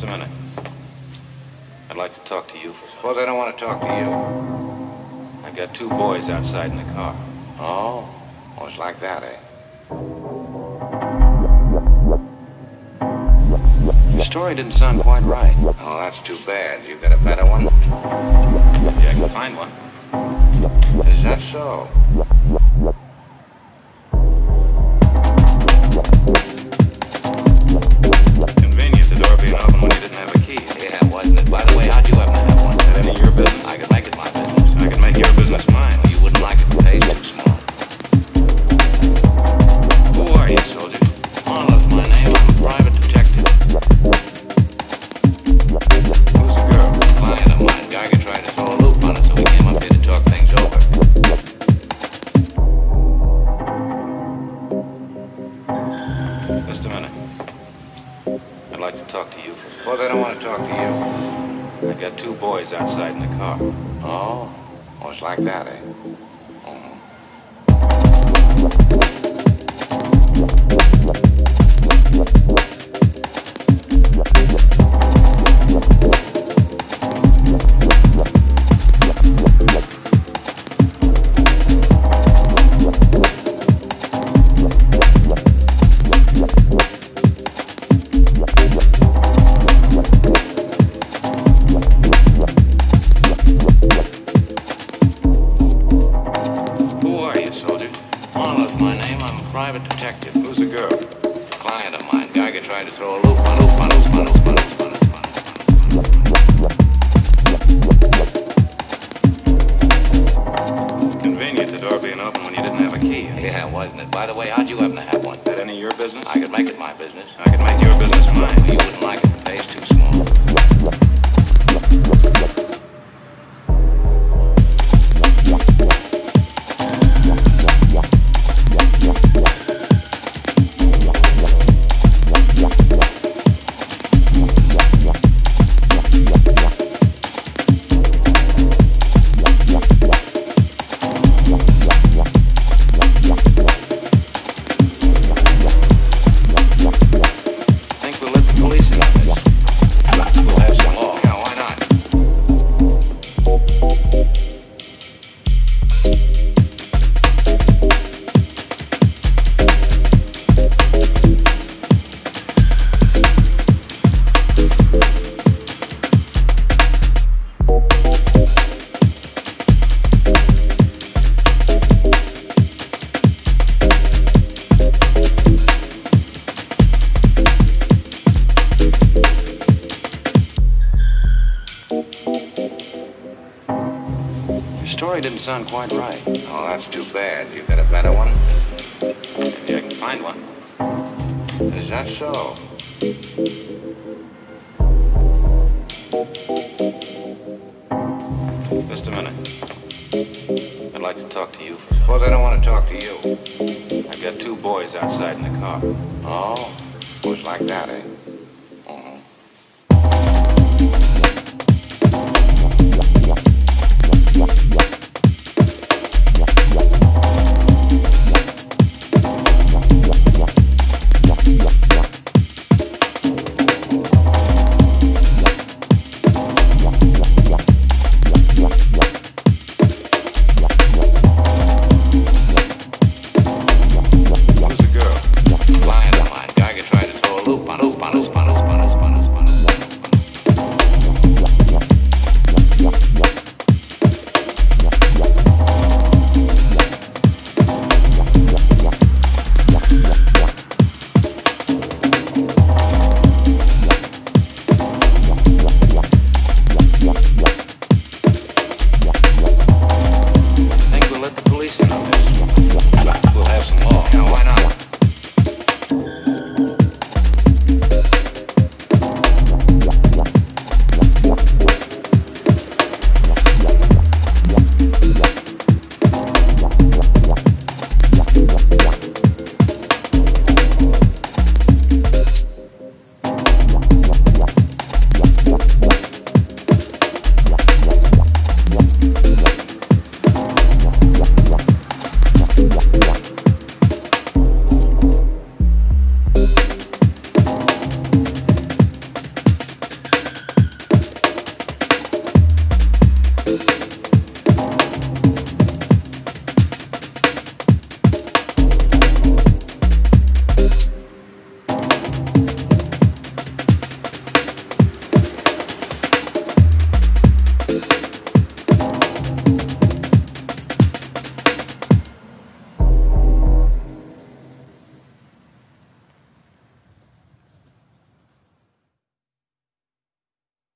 Just a minute. I'd like to talk to you for a second. Suppose I don't want to talk to you. I've got two boys outside in the car. Oh? Oh, it's like that, eh? Your story didn't sound quite right. Oh, that's too bad. You've got a better one? Yeah, I can find one. Is that so? Convenient the door being open when you didn't have a key. Yeah, wasn't it? By the way, how'd you happen to have one? Is that any of your business? I could make it my business. I could make your business mine. Well, you wouldn't like it to pay too small. Who are you, soldier? Arnold's my name. I'm a private detective. Who's the girl? A client of mine. Geiger tried to throw a loop on it, so we came up here to talk things over. Just a minute. I'd like to talk to you for a second. Suppose I don't want to talk to you. I got two boys outside in the car. Oh? Oh, it's like that, eh? Private detective. Who's the girl? A client of mine. Geiger tried to throw a loop on it. Convenient the door being open when you didn't have a key. Yeah, wasn't it? By the way, how'd you happen to have one? Is that any of your business? I could make it my business. I could make your business mine. Well, you wouldn't like it. The pay's too small. Story didn't sound quite right. Oh, that's too bad. You got a better one? Maybe I can find one. Is that so? Just a minute. I'd like to talk to you for a second. Suppose I don't want to talk to you. I've got two boys outside in the car. Oh, it was like that, eh?